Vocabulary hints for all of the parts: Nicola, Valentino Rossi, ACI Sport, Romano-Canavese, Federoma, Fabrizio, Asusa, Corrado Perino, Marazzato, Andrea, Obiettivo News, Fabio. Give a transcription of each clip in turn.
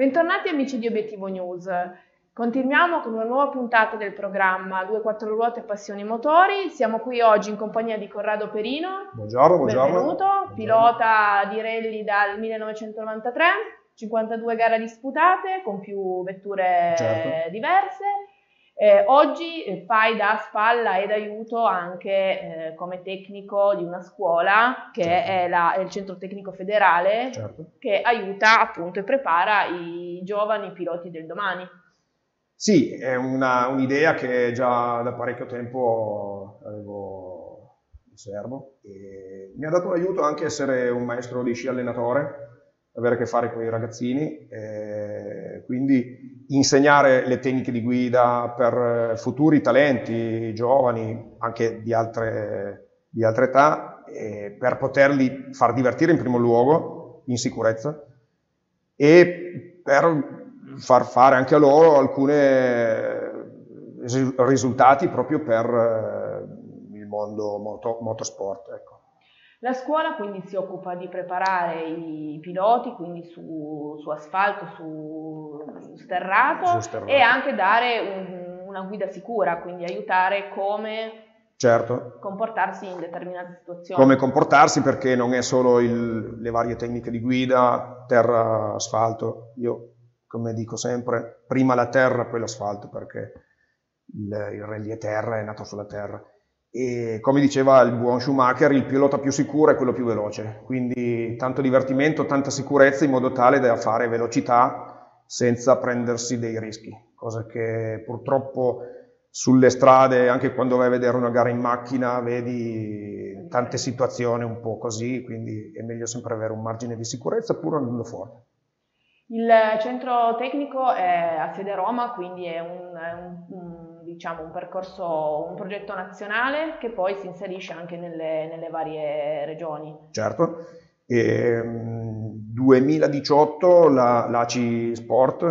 Bentornati amici di Obiettivo News, continuiamo con una nuova puntata del programma 2-4 ruote e passioni motori. Siamo qui oggi in compagnia di Corrado Perino, buongiorno. Benvenuto, buongiorno. Pilota di rally dal 1993, 52 gare disputate con più vetture diverse. Oggi fai da spalla ed aiuto anche come tecnico di una scuola che è il centro tecnico federale che aiuta appunto e prepara i giovani piloti del domani. Sì, è un'idea che già da parecchio tempo avevo in serbo e mi ha dato un aiuto anche essere un maestro di sci allenatore, avere a che fare con i ragazzini, quindi insegnare le tecniche di guida per futuri talenti, giovani, anche di altre età, per poterli far divertire in primo luogo, in sicurezza, e per far fare anche a loro alcuni risultati proprio per il mondo motorsport, ecco. La scuola quindi si occupa di preparare i piloti, quindi su asfalto, su sterrato, e anche dare una guida sicura, quindi aiutare come comportarsi in determinate situazioni. Come comportarsi, perché non è solo le varie tecniche di guida, terra, asfalto. Io, come dico sempre, prima la terra, poi l'asfalto, perché il rally a terra è nato sulla terra. E come diceva il buon Schumacher, il pilota più sicuro è quello più veloce, quindi tanto divertimento, tanta sicurezza, in modo tale da fare velocità senza prendersi dei rischi, cosa che purtroppo sulle strade, anche quando vai a vedere una gara in macchina, vedi tante situazioni un po' così, quindi è meglio sempre avere un margine di sicurezza pur andando fuori. Il centro tecnico è a Federoma, quindi è un percorso, un progetto nazionale che poi si inserisce anche nelle varie regioni. Certo, 2018 l'ACI Sport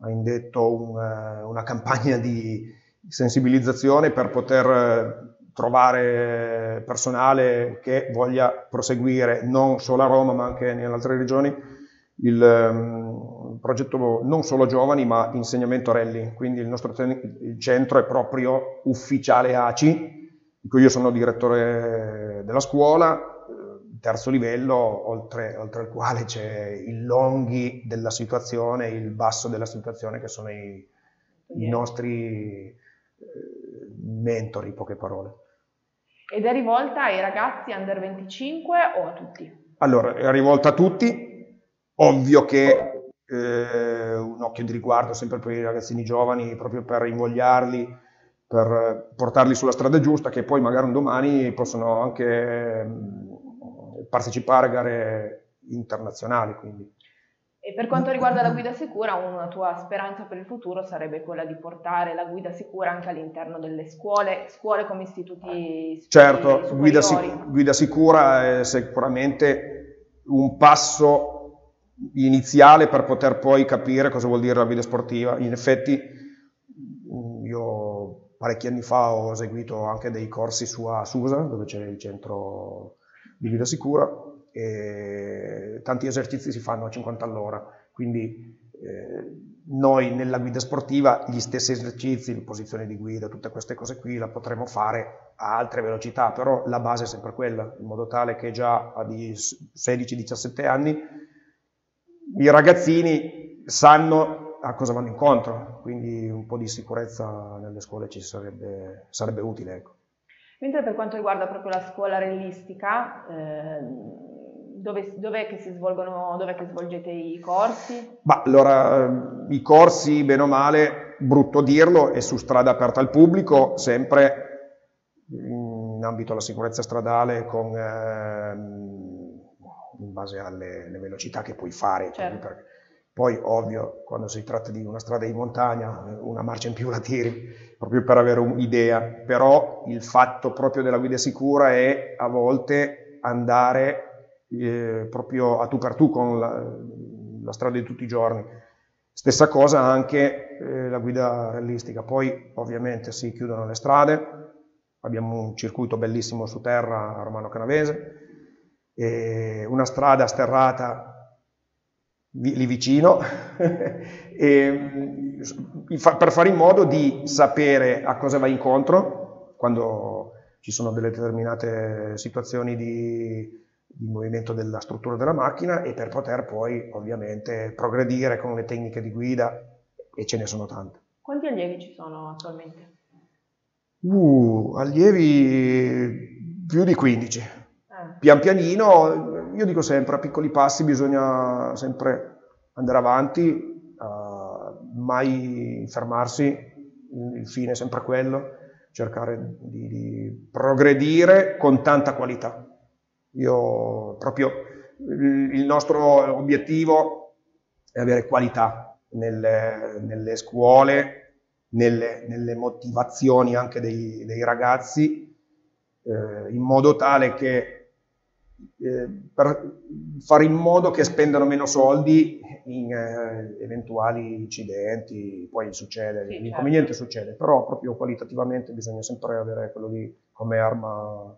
ha indetto una campagna di sensibilizzazione per poter trovare personale che voglia proseguire non solo a Roma ma anche nelle altre regioni il progetto non solo giovani ma insegnamento rally, quindi il nostro centro è proprio ufficiale ACI, in cui io sono direttore della scuola, terzo livello, oltre al quale c'è il longhi della situazione, il basso della situazione, che sono i nostri mentori, in poche parole. Ed è rivolta ai ragazzi under 25 o a tutti? Allora, è rivolta a tutti. Ovvio che un occhio di riguardo sempre per i ragazzini giovani, proprio per invogliarli, per portarli sulla strada giusta, che poi magari un domani possono anche partecipare a gare internazionali. Quindi. E per quanto riguarda la guida sicura, una tua speranza per il futuro sarebbe quella di portare la guida sicura anche all'interno delle scuole come istituti. Certo, guida sicura è sicuramente un passo iniziale per poter poi capire cosa vuol dire la guida sportiva. In effetti io parecchi anni fa ho eseguito anche dei corsi su Asusa, dove c'è il centro di guida sicura, e tanti esercizi si fanno a 50 all'ora, quindi noi nella guida sportiva gli stessi esercizi, le posizioni di guida, tutte queste cose qui la potremo fare a altre velocità, però la base è sempre quella, in modo tale che già a 16-17 anni i ragazzini sanno a cosa vanno incontro, quindi un po' di sicurezza nelle scuole ci sarebbe utile. Ecco. Mentre per quanto riguarda proprio la scuola rellistica, dove svolgete i corsi? Bah, allora, i corsi, bene o male, brutto dirlo, è su strada aperta al pubblico, sempre in ambito alla sicurezza stradale con... in base alle velocità che puoi fare. Certo. Poi ovvio, quando si tratta di una strada di montagna, una marcia in più la tiri, proprio per avere un'idea, però il fatto proprio della guida sicura è a volte andare proprio a tu per tu con la strada di tutti i giorni. Stessa cosa anche la guida realistica, poi ovviamente si chiudono le strade, abbiamo un circuito bellissimo su terra a Romano-Canavese, una strada sterrata lì vicino, e per fare in modo di sapere a cosa va incontro quando ci sono delle determinate situazioni di movimento della struttura della macchina, e per poter poi ovviamente progredire con le tecniche di guida, e ce ne sono tante. Quanti allievi ci sono attualmente? Allievi più di 15. Pian pianino, io dico sempre, a piccoli passi bisogna sempre andare avanti, mai fermarsi, il fine è sempre quello, cercare di progredire con tanta qualità. Io proprio, il nostro obiettivo è avere qualità nelle scuole, nelle motivazioni anche dei ragazzi, in modo tale che per fare in modo che spendano meno soldi in eventuali incidenti. Poi succede, sì, l'inconveniente succede, però proprio qualitativamente bisogna sempre avere quello lì come arma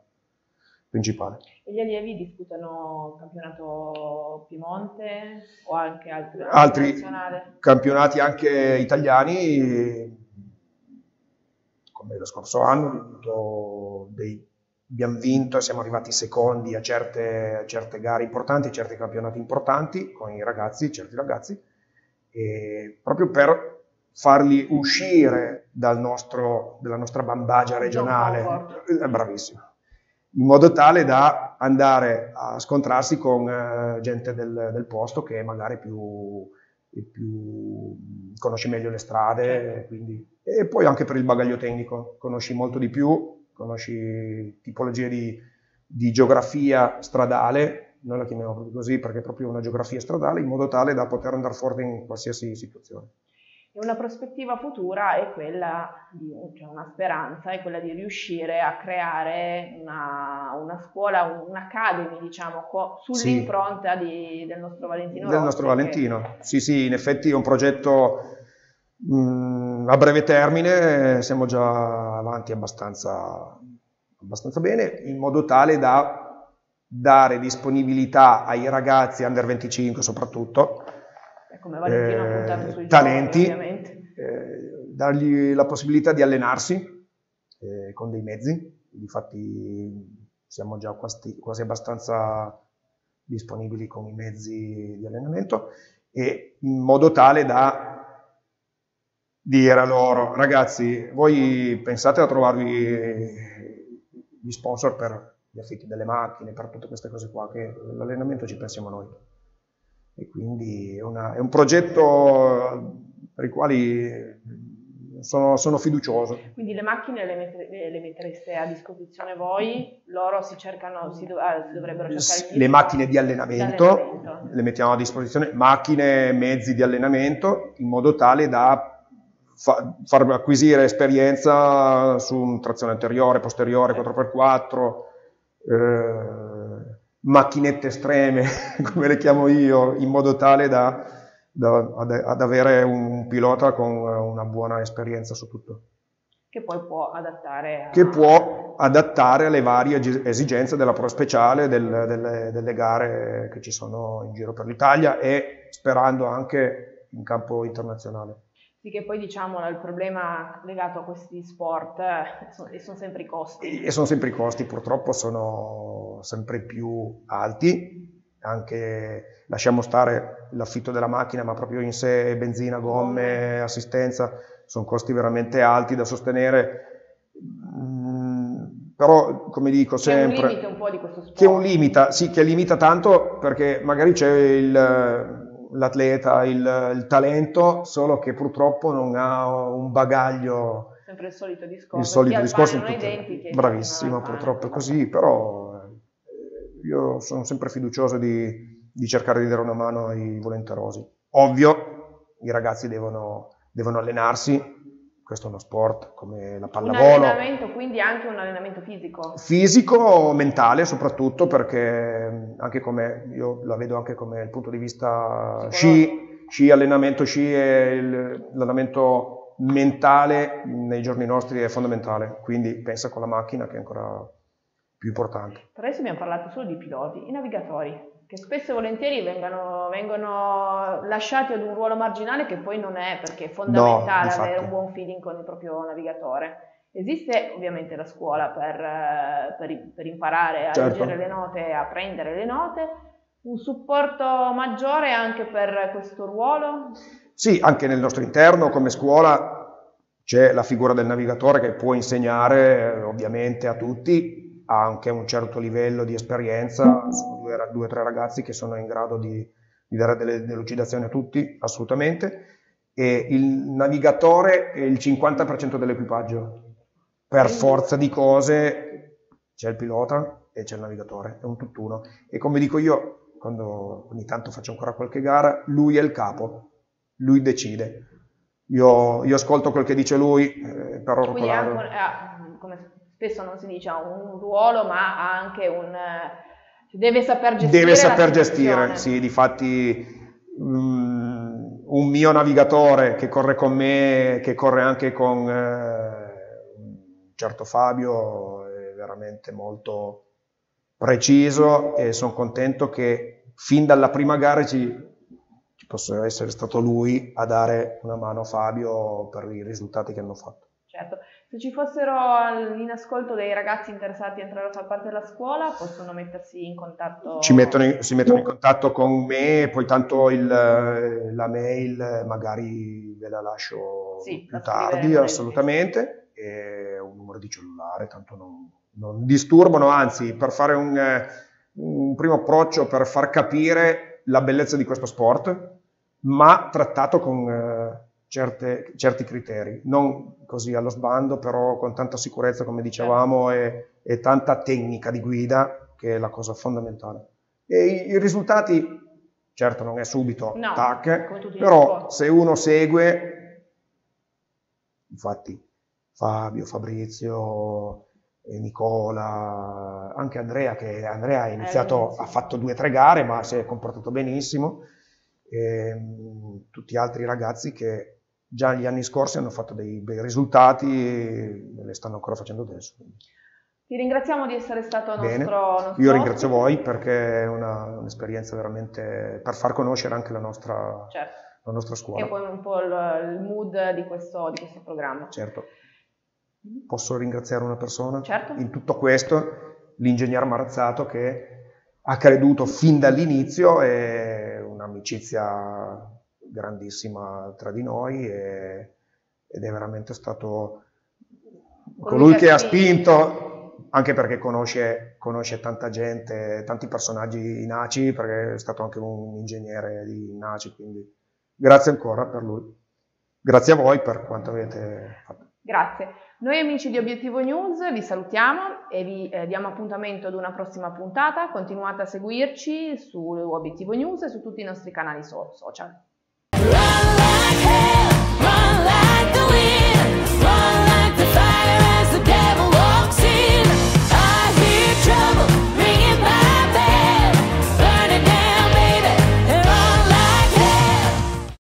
principale. E gli allievi disputano il campionato Piemonte o anche altri campionati, anche italiani? Come lo scorso anno abbiamo vinto e siamo arrivati secondi a certe gare importanti, a certi campionati importanti con i ragazzi, certi ragazzi, e proprio per farli uscire dalla nostra bambagia regionale. È bravissimo, in modo tale da andare a scontrarsi con gente del posto che magari conosci meglio le strade, quindi. E poi anche per il bagaglio tecnico, conosci molto di più, conosci tipologie di geografia stradale, noi la chiamiamo proprio così perché è proprio una geografia stradale, in modo tale da poter andare forte in qualsiasi situazione. Una prospettiva futura è quella, cioè una speranza, è quella di riuscire a creare una scuola, un'academy, diciamo, sull'impronta del nostro Valentino Rossi. Del nostro Valentino, che... sì, in effetti è un progetto a breve termine, siamo già avanti abbastanza bene, in modo tale da dare disponibilità ai ragazzi under 25 soprattutto, come Valentino ha puntato sui talenti, dargli la possibilità di allenarsi con dei mezzi. Infatti siamo già quasi abbastanza disponibili con i mezzi di allenamento, e in modo tale da dire a loro: ragazzi, voi pensate a trovarvi gli sponsor per gli affitti delle macchine, per tutte queste cose qua, che l'allenamento ci pensiamo noi. E quindi è un progetto per il quale sono fiducioso. Quindi le macchine le mettereste a disposizione voi? Loro dovrebbero cercare le macchine di allenamento, le mettiamo a disposizione, macchine, mezzi di allenamento, in modo tale da far acquisire esperienza su trazione anteriore, posteriore, 4x4, macchinette estreme, come le chiamo io, in modo tale ad avere un pilota con una buona esperienza su tutto. Che poi può adattare alle varie esigenze della Pro Speciale, delle gare che ci sono in giro per l'Italia, e sperando anche in campo internazionale. Che poi, diciamo, il problema legato a questi sport sono sempre i costi. E sono sempre i costi, purtroppo sono sempre più alti, anche lasciamo stare l'affitto della macchina, ma proprio in sé benzina, gomme, assistenza, sono costi veramente alti da sostenere. Però, come dico sempre, un limite un po' di questo sport. Che limita tanto, perché magari c'è l'atleta, il talento, solo che purtroppo non ha un bagaglio. Sempre il solito discorso. Il solito discorso. Bravissima, purtroppo è così, però io sono sempre fiducioso di cercare di dare una mano ai volenterosi. Ovvio, i ragazzi devono allenarsi, questo è uno sport come la pallavolo. Un allenamento, quindi anche un allenamento fisico? Fisico, mentale soprattutto, perché anche come, io la vedo anche come il punto di vista sci, allenamento sci, e l'allenamento mentale nei giorni nostri è fondamentale, quindi pensa con la macchina che è ancora più importante. Per adesso abbiamo parlato solo di piloti, i navigatori. che spesso e volentieri vengono lasciati ad un ruolo marginale che poi non è, perché è fondamentale avere un buon feeling con il proprio navigatore. Esiste ovviamente la scuola per imparare a leggere le note, a prendere le note. Un supporto maggiore anche per questo ruolo? Sì, anche nel nostro interno come scuola c'è la figura del navigatore che può insegnare ovviamente a tutti, ha anche un certo livello di esperienza, sono due o tre ragazzi che sono in grado di dare delle delucidazioni a tutti, assolutamente, e il navigatore è il 50% dell'equipaggio. Per forza di cose c'è il pilota e c'è il navigatore, è un tutt'uno. E come dico io, quando ogni tanto faccio ancora qualche gara, lui è il capo, lui decide. Io ascolto quel che dice lui, però quindi come spesso non si dice, ha un ruolo, ma ha anche un... deve saper gestire. Deve saper gestire, sì, difatti... un mio navigatore che corre con me, che corre anche con... certo Fabio è veramente molto preciso e sono contento che fin dalla prima gara ci possa essere stato lui a dare una mano a Fabio per i risultati che hanno fatto. Certo, se ci fossero in ascolto dei ragazzi interessati a entrare a far parte della scuola, possono mettersi in contatto? Si mettono in contatto con me, poi tanto la mail magari ve la lascio più tardi, assolutamente. E un numero di cellulare, tanto non disturbano, anzi, per fare un primo approccio, per far capire la bellezza di questo sport, ma trattato con certi criteri, non così allo sbando, però con tanta sicurezza, come dicevamo, e tanta tecnica di guida, che è la cosa fondamentale. E i risultati, certo non è subito, tac, però se uno segue, infatti Fabio, Fabrizio, Nicola, anche Andrea, che Andrea ha iniziato, ha fatto 2 o 3 gare, ma si è comportato benissimo, e tutti gli altri ragazzi che già gli anni scorsi hanno fatto dei bei risultati e le stanno ancora facendo adesso. Ti ringraziamo di essere stato nostro Io ringrazio voi perché è un'esperienza veramente per far conoscere anche la nostra, la nostra scuola. E poi un po' il mood di questo programma. Certo. Posso ringraziare una persona? Certo. In tutto questo, l'ingegner Marazzato, che ha creduto fin dall'inizio, è un'amicizia grandissima tra di noi ed è veramente stato colui che ha spinto, anche perché conosce tanta gente, tanti personaggi in ACI, perché è stato anche un ingegnere di ACI, quindi grazie ancora per lui. Grazie a voi per quanto avete fatto. Grazie. Noi amici di Obiettivo News vi salutiamo e vi diamo appuntamento ad una prossima puntata. Continuate a seguirci su Obiettivo News e su tutti i nostri canali social.